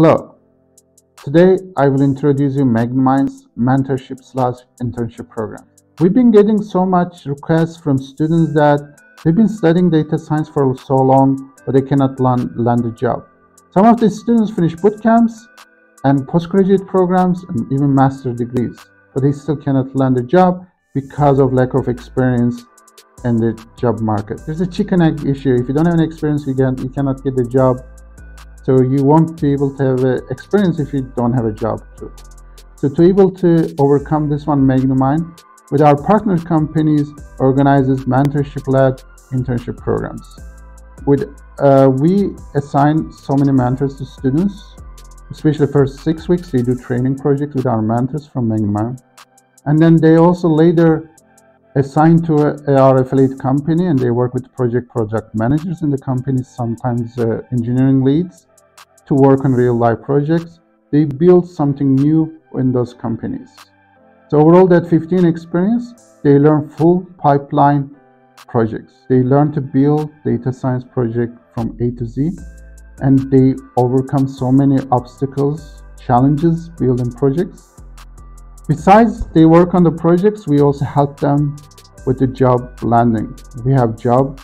Hello, today I will introduce you MagnMind's mentorship/internship program. We've been getting so much requests from students that they've been studying data science for so long, but they cannot land a job. Some of the students finish bootcamps and postgraduate programs and even master degrees, but they still cannot land a job because of lack of experience in the job market. There's a chicken egg issue. If you don't have an experience, you cannot get the job. So you won't be able to have experience if you don't have a job too. So to be able to overcome this one, MagnMind, with our partner companies, organizes mentorship-led internship programs. We assign so many mentors to students, especially the first 6 weeks. We do training projects with our mentors from MagnMind. And then they also later assign to our affiliate company, and they work with project managers in the company, sometimes engineering leads, to work on real life projects. They build something new in those companies. So overall, that 15 experience, they learn full pipeline projects. They learn to build data science project from A to Z, and they overcome so many obstacles, challenges building projects. Besides they work on the projects, we also help them with the job landing. We have job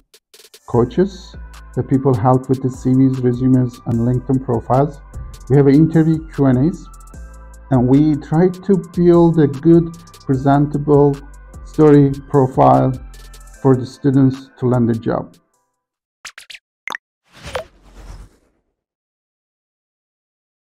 coaches. The people help with the CVs, resumes, and LinkedIn profiles. We have an interview Q&As, and we try to build a good, presentable story profile for the students to land a job.